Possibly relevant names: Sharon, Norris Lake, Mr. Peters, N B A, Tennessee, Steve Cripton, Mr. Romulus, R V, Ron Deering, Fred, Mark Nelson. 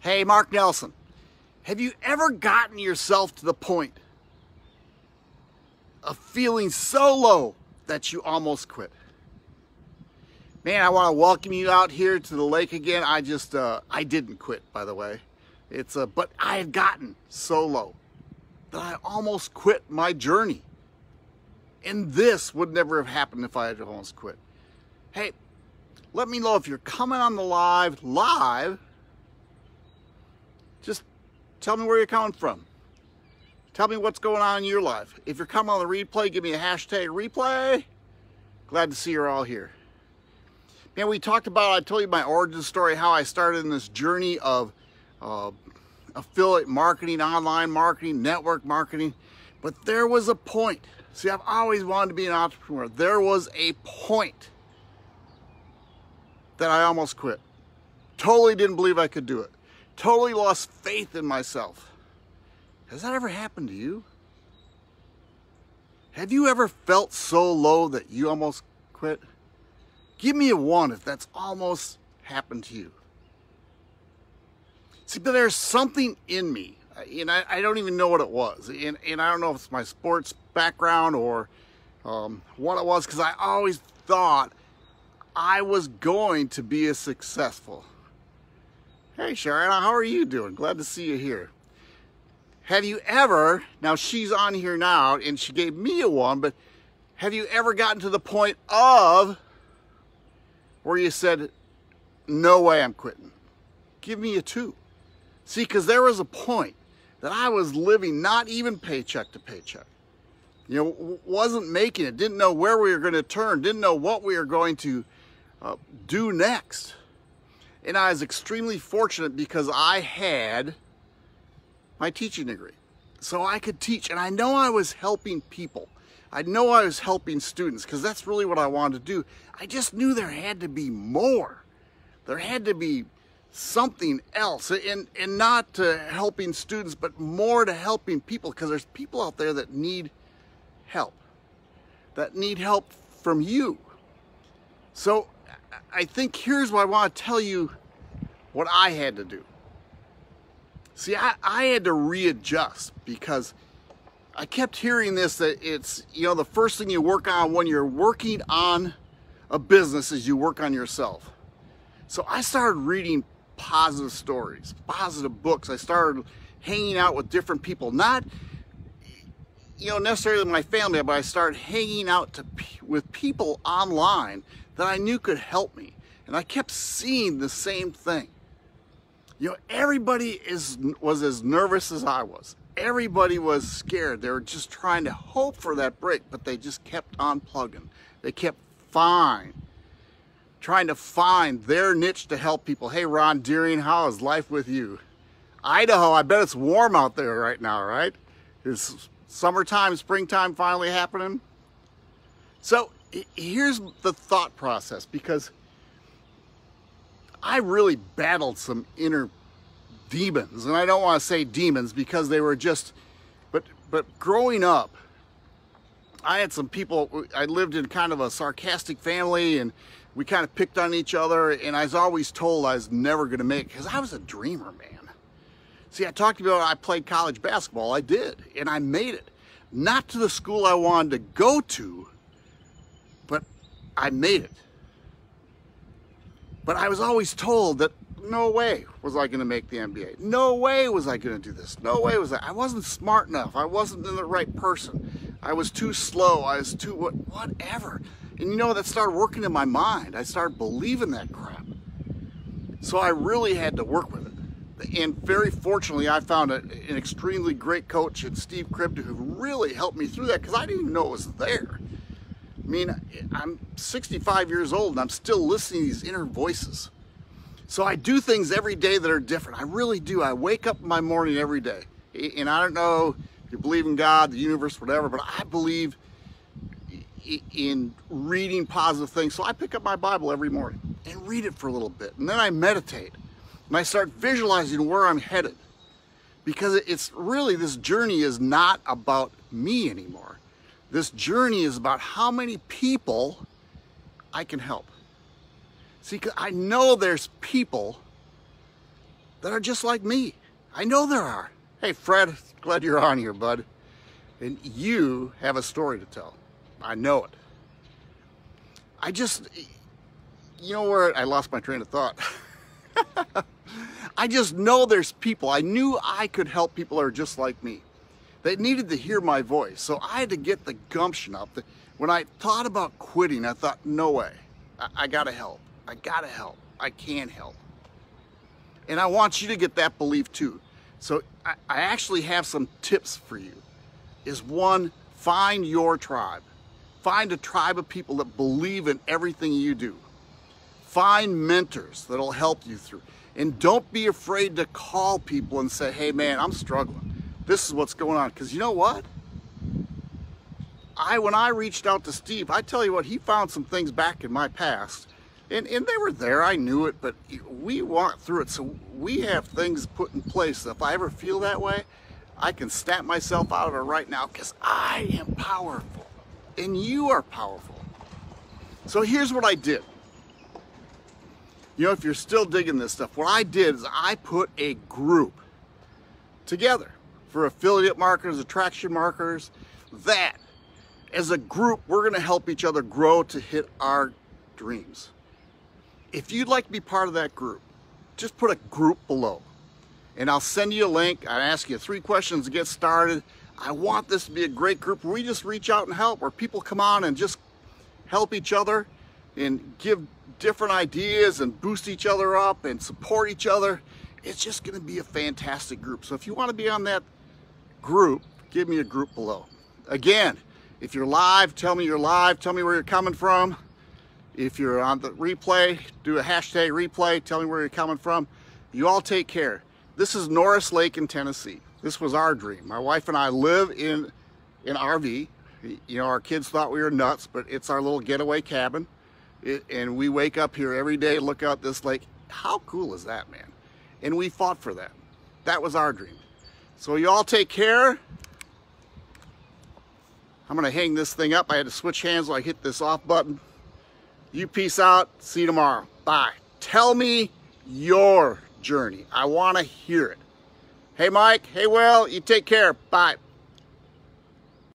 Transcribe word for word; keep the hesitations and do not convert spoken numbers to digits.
Hey, Mark Nelson, have you ever gotten yourself to the point of feeling so low that you almost quit? Man, I want to welcome you out here to the lake again. I just, uh, I didn't quit, by the way. It's, uh, but I had gotten so low that I almost quit my journey. And this would never have happened if I had almost quit. Hey, let me know if you're coming on the live, live, just tell me where you're coming from. Tell me what's going on in your life. If you're coming on the replay, give me a hashtag replay. Glad to see you're all here. Man, we talked about, I told you my origin story, how I started in this journey of uh, affiliate marketing, online marketing, network marketing. But there was a point. See, I've always wanted to be an entrepreneur. There was a point that I almost quit. Totally didn't believe I could do it. Totally lost faith in myself. Has that ever happened to you? Have you ever felt so low that you almost quit? Give me a one if that's almost happened to you. See, but there's something in me, and I, I don't even know what it was. And, and I don't know if it's my sports background or um, what it was, because I always thought I was going to be a successful. Hey, Sharon, how are you doing? Glad to see you here. Have you ever, now she's on here now and she gave me a one, but have you ever gotten to the point of where you said, no way I'm quitting? Give me a two. See, because there was a point that I was living not even paycheck to paycheck. You know, wasn't making it, didn't know where we were going to turn, didn't know what we were going to uh, do next. And I was extremely fortunate because I had my teaching degree. So I could teach, and I know I was helping people. I know I was helping students, because that's really what I wanted to do. I just knew there had to be more. There had to be something else, and, and not to helping students, but more to helping people, because there's people out there that need help, that need help from you. So I think here's what I want to tell you what I had to do. See, I, I had to readjust, because I kept hearing this, that it's, you know, the first thing you work on when you're working on a business is you work on yourself. So I started reading positive stories, positive books. I started hanging out with different people, not, you know, necessarily my family, but I started hanging out to, with people online that I knew could help me. And I kept seeing the same thing. You know, everybody is, was as nervous as I was. Everybody was scared. They were just trying to hope for that break, but they just kept on plugging. They kept fine, trying to find their niche to help people. Hey, Ron Deering, how is life with you? Idaho, I bet it's warm out there right now, right? It's summertime, springtime finally happening. So here's the thought process, because I really battled some inner demons, and I don't want to say demons because they were just, but but growing up, I had some people, I lived in kind of a sarcastic family, and we kind of picked on each other, and I was always told I was never going to make it because I was a dreamer, man. See, I talked about I played college basketball. I did, and I made it. Not to the school I wanted to go to, but I made it. But I was always told that no way was I going to make the N B A. No way was I going to do this. No way was I. I wasn't smart enough. I wasn't the right person. I was too slow. I was too whatever. And you know, that started working in my mind. I started believing that crap. So I really had to work with it. And very fortunately, I found a, an extremely great coach in Steve Cripton who really helped me through that, because I didn't even know it was there. I mean, I'm sixty-five years old and I'm still listening to these inner voices. So I do things every day that are different. I really do. I wake up in my morning every day. And I don't know if you believe in God, the universe, whatever, but I believe in reading positive things. So I pick up my Bible every morning and read it for a little bit. And then I meditate and I start visualizing where I'm headed, because it's really, this journey is not about me anymore. This journey is about how many people I can help. See, 'cause I know there's people that are just like me. I know there are. Hey, Fred, glad you're on here, bud. And you have a story to tell. I know it. I just, you know where I lost my train of thought. I just know there's people. I knew I could help people that are just like me. They needed to hear my voice. So I had to get the gumption up. When I thought about quitting, I thought, no way. I, I gotta help. I gotta help. I can help. And I want you to get that belief too. So I, I actually have some tips for you. Is one, find your tribe. Find a tribe of people that believe in everything you do. Find mentors that'll help you through. And don't be afraid to call people and say, hey man, I'm struggling. This is what's going on. Because you know what? I, when I reached out to Steve, I tell you what, he found some things back in my past. And, and they were there, I knew it, but we walked through it. So we have things put in place. If I ever feel that way, I can snap myself out of it right now because I am powerful and you are powerful. So here's what I did. You know, if you're still digging this stuff, what I did is I put a group together for affiliate marketers, attraction marketers, that as a group, we're going to help each other grow to hit our dreams. If you'd like to be part of that group, just put a group below. And I'll send you a link. I'll ask you three questions to get started. I want this to be a great group where we just reach out and help, where people come on and just help each other and give different ideas and boost each other up and support each other. It's just gonna be a fantastic group. So if you wanna be on that group, give me a group below. Again, if you're live, tell me you're live. Tell me where you're coming from. If you're on the replay, do a hashtag replay. Tell me where you're coming from. You all take care. This is Norris Lake in Tennessee. This was our dream. My wife and I live in an R V. You know, our kids thought we were nuts, but it's our little getaway cabin. It, and we wake up here every day, look out this lake. How cool is that, man? And we fought for that. That was our dream. So you all take care. I'm gonna hang this thing up. I had to switch hands while I hit this off button. You peace out. See you tomorrow. Bye. Tell me your journey. I want to hear it. Hey, Mike. Hey, Will. You take care. Bye.